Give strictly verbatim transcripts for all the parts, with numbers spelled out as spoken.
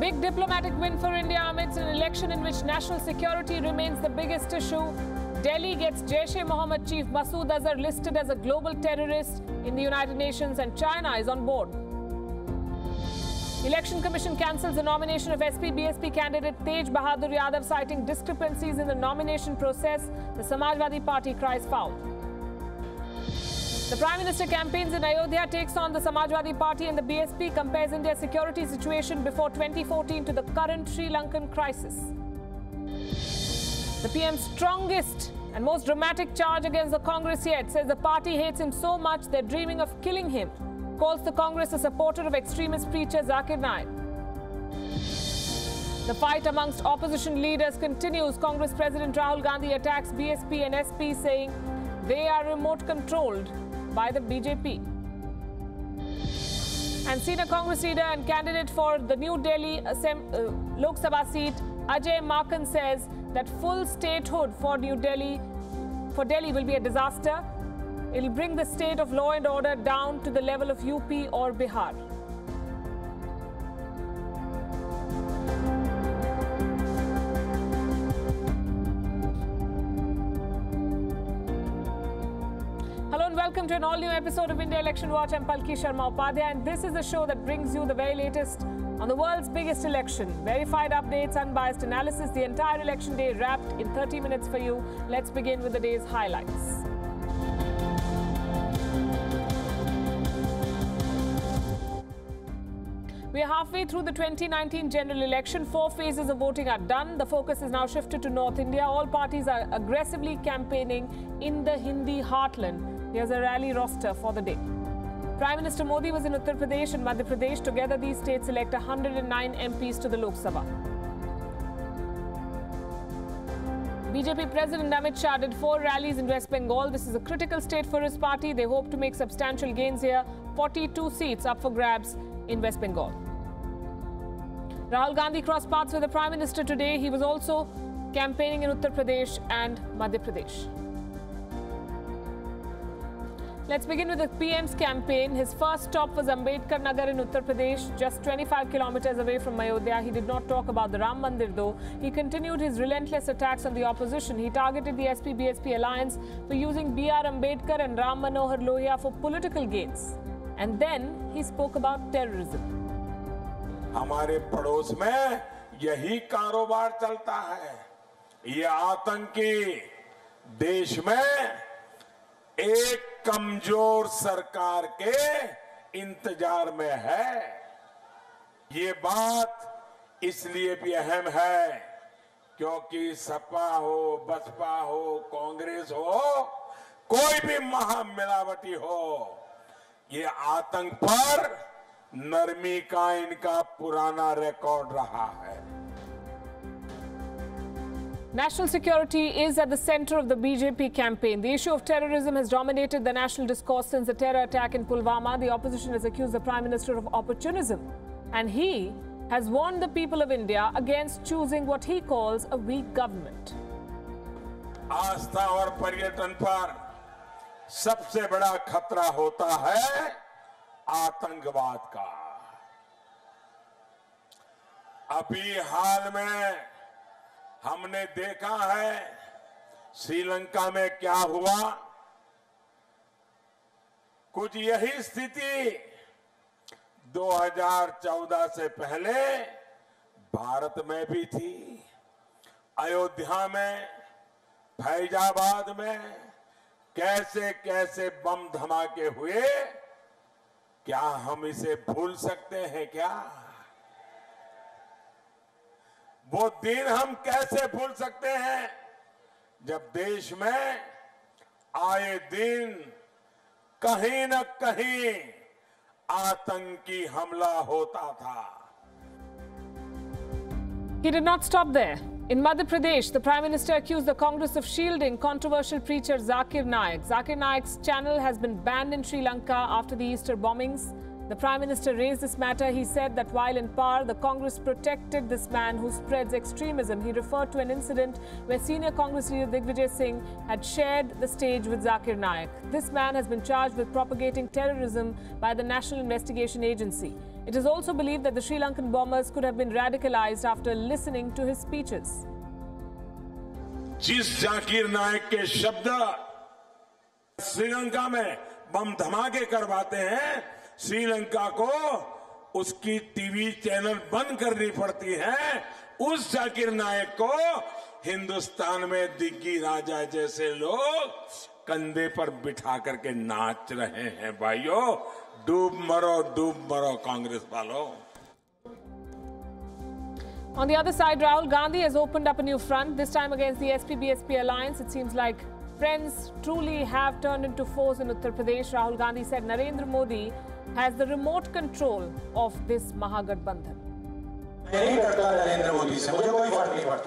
Big diplomatic win for India amidst an election in which national security remains the biggest issue. Delhi gets Jaish-e-Mohamed chief Masood Azhar listed as a global terrorist in the United Nations, and China is on board. Election Commission cancels the nomination of S P B S P candidate Tej Bahadur Yadav, citing discrepancies in the nomination process. The Samajwadi Party cries foul. The Prime Minister campaigns in Ayodhya, takes on the Samajwadi Party and the B S P, compares India's security situation before twenty fourteen to the current Sri Lankan crisis. The P M's strongest and most dramatic charge against the Congress yet, says the party hates him so much they're dreaming of killing him. Calls the Congress a supporter of extremist preacher Zakir Naik. The fight amongst opposition leaders continues. Congress President Rahul Gandhi attacks B S P and S P, saying they are remote controlled by the B J P. And senior Congress leader and candidate for the New Delhi Lok Sabha seat, Ajay Makan, says that full statehood for New Delhi, for Delhi will be a disaster. It'll bring the state of law and order down to the level of U P or Bihar. Hello and welcome to an all-new episode of India Election Watch. I'm Palki Sharma Upadhyay, and this is a show that brings you the very latest on the world's biggest election. Verified updates, unbiased analysis, the entire election day wrapped in thirty minutes for you. Let's begin with the day's highlights. We are halfway through the twenty nineteen general election. Four phases of voting are done. The focus is now shifted to North India. All parties are aggressively campaigning in the Hindi heartland. There's a rally roster for the day. Prime Minister Modi was in Uttar Pradesh and Madhya Pradesh. Together, these states elect one hundred nine M Ps to the Lok Sabha. B J P President Amit Shah did four rallies in West Bengal. This is a critical state for his party. They hope to make substantial gains here. forty-two seats up for grabs in West Bengal. Rahul Gandhi crossed paths with the Prime Minister today. He was also campaigning in Uttar Pradesh and Madhya Pradesh. Let's begin with the P M's campaign. His first stop was Ambedkar Nagar in Uttar Pradesh, just twenty-five kilometers away from Ayodhya. He did not talk about the Ram Mandir though. He continued his relentless attacks on the opposition. He targeted the S P B S P alliance for using B R Ambedkar and Ram Manohar Lohia for political gains. And then he spoke about terrorism. हमारे पड़ोस में यही कारोबार चलता है. ये आतंकी देश में एक कमजोर सरकार के इंतजार में है. ये बात इसलिए भी अहम है क्योंकि सपा हो, बसपा हो, कांग्रेस हो, कोई भी महामिलावटी हो, ये आतंक पर नरमी का इनका पुराना रिकॉर्ड रहा है. National security is at the center of the B J P campaign. The issue of terrorism has dominated the national discourse since the terror attack in Pulwama. The opposition has accused the Prime Minister of opportunism, and he has warned the people of India against choosing what he calls a weak government. आस्था और पर्यटन पर सबसे बड़ा खतरा होता है आतंकवाद का. अभी हाल में हमने देखा है श्रीलंका में क्या हुआ. कुछ यही स्थिति दो हज़ार चौदह से पहले भारत में भी थी. अयोध्या में, फैजाबाद में कैसे कैसे बम धमाके हुए. क्या हम इसे भूल सकते हैं? क्या वो दिन हम कैसे भूल सकते हैं जब देश में आए दिन कहीं न कहीं आतंकी हमला होता था. He did not stop there. In Madhya Pradesh, the Prime Minister accused the Congress of shielding controversial preacher Zakir Naik. Zakir Naik's channel has been banned in Sri Lanka after the Easter bombings. The Prime Minister raised this matter. He said that while in power, the Congress protected this man who spreads extremism. He referred to an incident where senior Congress leader Digvijay Singh had shared the stage with Zakir Naik. This man has been charged with propagating terrorism by the National Investigation Agency. It is also believed that the Sri Lankan bombers could have been radicalized after listening to his speeches. जिस जाकिर नायक के शब्द श्रीलंका में बम धमाके करवाते हैं, श्रीलंका को उसकी TV channel बंद करनी पड़ती है, उस जाकिर नायक को हिंदुस्तान में दिग्गी राजा जैसे लोग कंधे पर बिठा करके नाच रहे हैं भाइयों, डूब मरो, डूब मरो कांग्रेस वालों. On the other side, Rahul Gandhi has opened up a new front, this time against the S P B S P alliance. It seems like friends truly have turned into foes in Uttar Pradesh. Rahul Gandhi said Narendra Modi has the remote control of this Mahagathbandhan. I don't care about Narendra Modi. I don't care about him.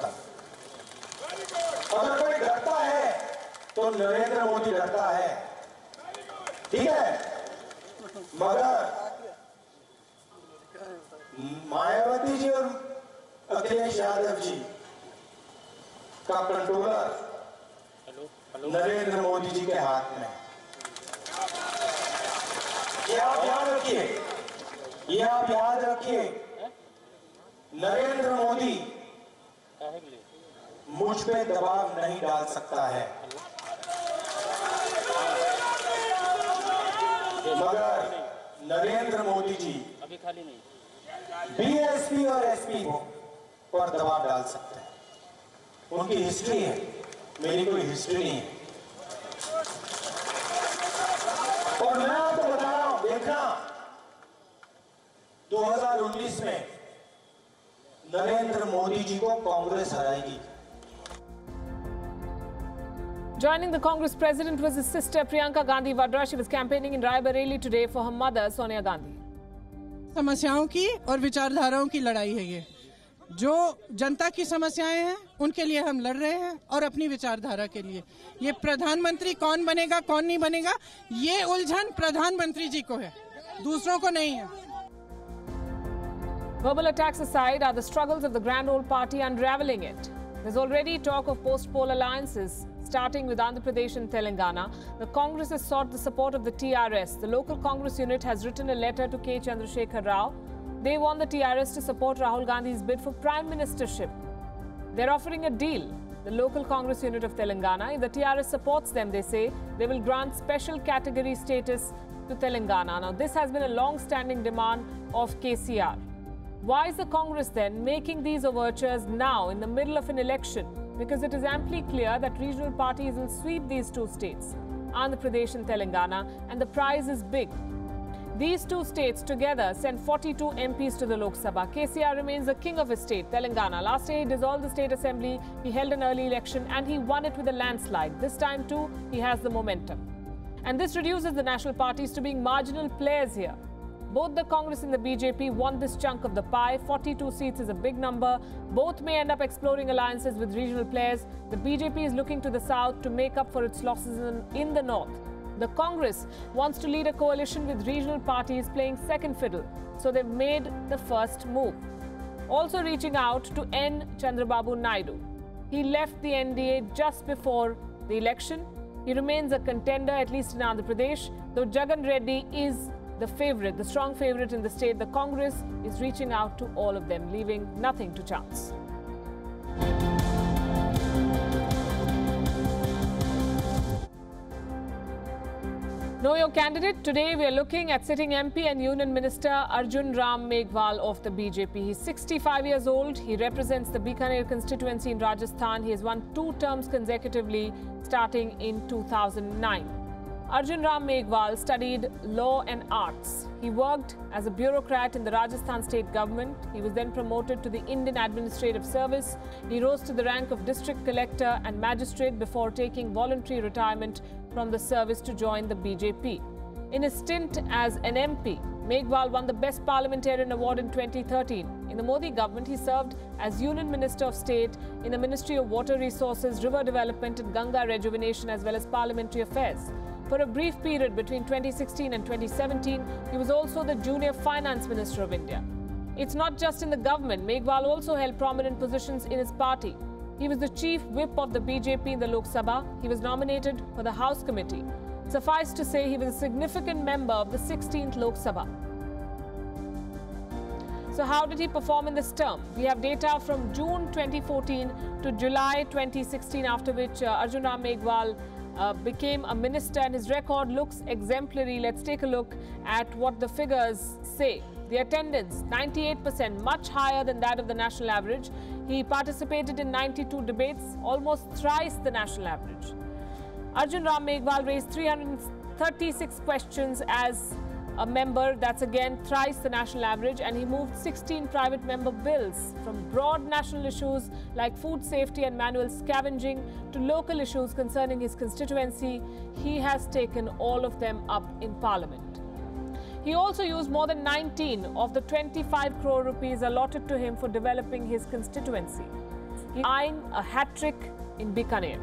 If anyone is afraid, then Narendra Modi is afraid. Okay? But Mayawati ji and Akhilesh Yadav ji का controller Narendra Modi ji के हाथ में. ये आप याद रखिए, ये आप याद रखिए, नरेंद्र मोदी मुझ पे दबाव नहीं डाल सकता है, मगर नरेंद्र मोदी जी बीएसपी और एसपी पर दबाव डाल सकते हैं. उनकी हिस्ट्री है, मेरी कोई हिस्ट्री नहीं है. और मैं आपको बता रहा हूं, देखना दो हज़ार उन्नीस में नरेंद्र मोदी जी को Congress हराएगी. Joining the Congress president was his sister Priyanka Gandhi Vadra. She was campaigning in Raebareli today for her mother Sonia Gandhi. समस्याओं की और विचारधाराओं की लड़ाई है ये. जो जनता की समस्याएं हैं उनके लिए हम लड़ रहे हैं और अपनी विचारधारा के लिए. ये प्रधानमंत्री कौन बनेगा कौन नहीं बनेगा ये उलझन प्रधानमंत्री जी को है, दूसरों को नहीं है. Verbal attacks aside, are the struggles of the grand old party unraveling it? There's already talk of post-poll alliances, starting with Andhra Pradesh and Telangana. The Congress has sought the support of the T R S. The local Congress unit has written a letter to K. Chandrasekhar Rao. They want the T R S to support Rahul Gandhi's bid for prime ministership. They're offering a deal, the local Congress unit of Telangana. If the T R S supports them, they say, they will grant special category status to Telangana. Now, this has been a long-standing demand of K C R. Why is the Congress then making these overtures now in the middle of an election? Because it is amply clear that regional parties will sweep these two states, Andhra Pradesh and Telangana, and the prize is big. These two states together send forty-two M Ps to the Lok Sabha. K C R remains the king of his state, Telangana. Last year he dissolved the state assembly, he held an early election, and he won it with a landslide. This time too, he has the momentum. And this reduces the national parties to being marginal players here. Both the Congress and the B J P want this chunk of the pie. forty-two seats is a big number. Both may end up exploring alliances with regional players. The B J P is looking to the south to make up for its losses in the north. The Congress wants to lead a coalition with regional parties playing second fiddle, so they've made the first move. Also reaching out to N. Chandrababu Naidu. He left the N D A just before the election. He remains a contender, at least in Andhra Pradesh, though Jagan Reddy is the favourite, the strong favourite in the state. The Congress is reaching out to all of them, leaving nothing to chance. Know your candidate. Today we are looking at sitting M P and Union Minister Arjun Ram Meghwal of the B J P. He's sixty-five years old. He represents the Bikaner constituency in Rajasthan. He has won two terms consecutively starting in two thousand nine. Arjun Ram Meghwal studied law and arts. He worked as a bureaucrat in the Rajasthan state government. He was then promoted to the Indian Administrative Service. He rose to the rank of district collector and magistrate before taking voluntary retirement from the service to join the B J P. In his stint as an M P, Meghwal won the Best Parliamentarian Award in twenty thirteen. In the Modi government, he served as Union Minister of State in the Ministry of Water Resources, River Development and Ganga Rejuvenation, as well as Parliamentary Affairs. For a brief period between twenty sixteen and twenty seventeen, he was also the junior finance minister of India. It's not just in the government. Meghwal also held prominent positions in his party. He was the chief whip of the B J P in the Lok Sabha. He was nominated for the House Committee. Suffice to say, he was a significant member of the sixteenth Lok Sabha. So how did he perform in this term? We have data from June twenty fourteen to July twenty sixteen, after which uh, Arjun Ram Meghwal uh, became a minister, and his record looks exemplary. Let's take a look at what the figures say. The attendance, ninety-eight percent, much higher than that of the national average. He participated in ninety-two debates, almost thrice the national average. Arjun Ram Meghwal raised three hundred thirty-six questions as a member, that's again thrice the national average, and he moved sixteen private member bills, from broad national issues like food safety and manual scavenging to local issues concerning his constituency. He has taken all of them up in Parliament. He also used more than nineteen of the twenty-five crore rupees allotted to him for developing his constituency. He eyeing a hat-trick in Bikaner.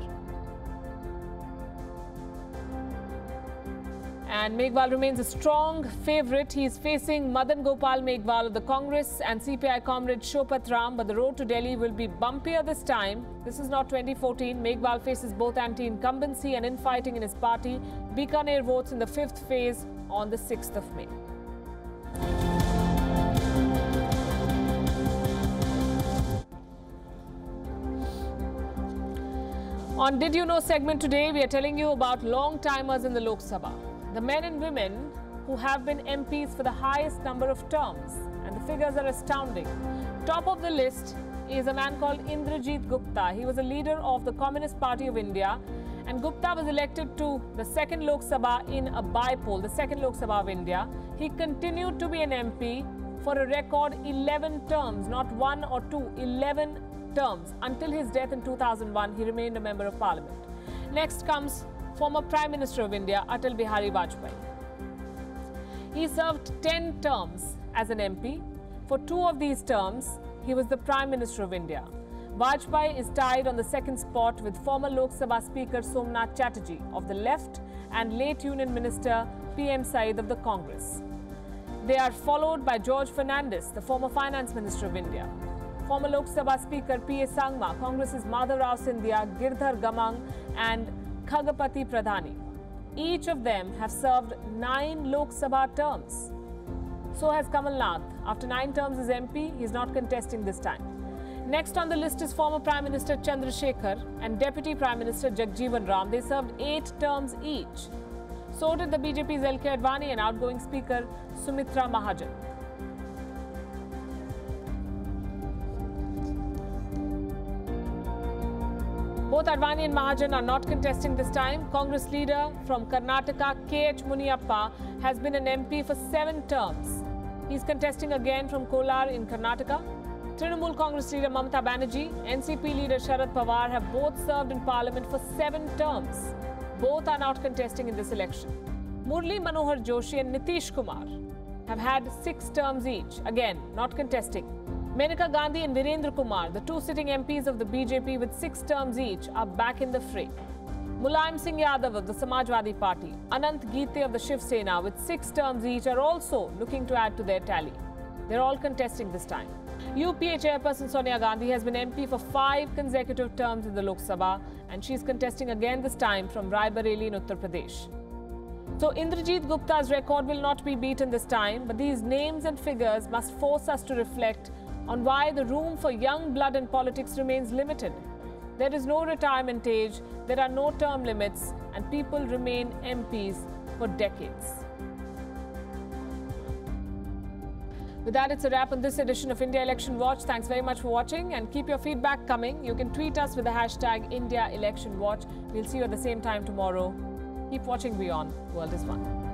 And Meghwal remains a strong favourite. He is facing Madhan Gopal Meghwal of the Congress and C P I comrade Shopat Ram, but the road to Delhi will be bumpier this time. This is not twenty fourteen. Meghwal faces both anti-incumbency and infighting in his party. Bikaner votes in the fifth phase on the sixth of May. On Did You Know segment today, we are telling you about long-timers in the Lok Sabha. The men and women who have been M Ps for the highest number of terms, and the figures are astounding. Top of the list is a man called Indrajit Gupta. He was a leader of the Communist Party of India, and Gupta was elected to the second Lok Sabha in a by-poll, the second Lok Sabha of India. He continued to be an M P for a record eleven terms, not one or two, eleven terms. Until his death in two thousand one, he remained a member of Parliament. Next comes former Prime Minister of India, Atal Bihari Vajpayee. He served ten terms as an M P. For two of these terms, he was the Prime Minister of India. Vajpayee is tied on the second spot with former Lok Sabha Speaker Somnath Chatterjee of the left and late Union Minister P M Saeed of the Congress. They are followed by George Fernandes, the former Finance Minister of India. Former Lok Sabha Speaker P A Sangma, Congress's Madhavrao Sindhia, Girdhar Gamang and Khagapati Pradhani. Each of them have served nine Lok Sabha terms. So has Kamal Nath. After nine terms as M P, he is not contesting this time. Next on the list is former Prime Minister Chandrasekhar and Deputy Prime Minister Jagjeevan Ram. They served eight terms each. So did the B J P's L K Advani and outgoing Speaker Sumitra Mahajan. Both Advani and Mahajan are not contesting this time. Congress leader from Karnataka, K H Muniappa, has been an M P for seven terms. He's contesting again from Kolar in Karnataka. Trinamool Congress leader Mamata Banerjee, N C P leader Sharad Pawar have both served in Parliament for seven terms. Both are not contesting in this election. Murli Manohar Joshi and Nitish Kumar have had six terms each. Again, not contesting. Menaka Gandhi and Virendra Kumar, the two sitting M Ps of the B J P with six terms each, are back in the fray. Mulayam Singh Yadav of the Samajwadi Party, Anant Gite of the Shiv Sena with six terms each are also looking to add to their tally. They're all contesting this time. U P A chairperson Sonia Gandhi has been M P for five consecutive terms in the Lok Sabha, and she's contesting again this time from Raebareli in Uttar Pradesh. So Indrajit Gupta's record will not be beaten this time, but these names and figures must force us to reflect on why the room for young blood in politics remains limited. There is no retirement age, there are no term limits, and people remain M Ps for decades. With that, it's a wrap on this edition of India Election Watch. Thanks very much for watching, and keep your feedback coming. You can tweet us with the hashtag India Election Watch. We'll see you at the same time tomorrow. Keep watching Beyond. World is One.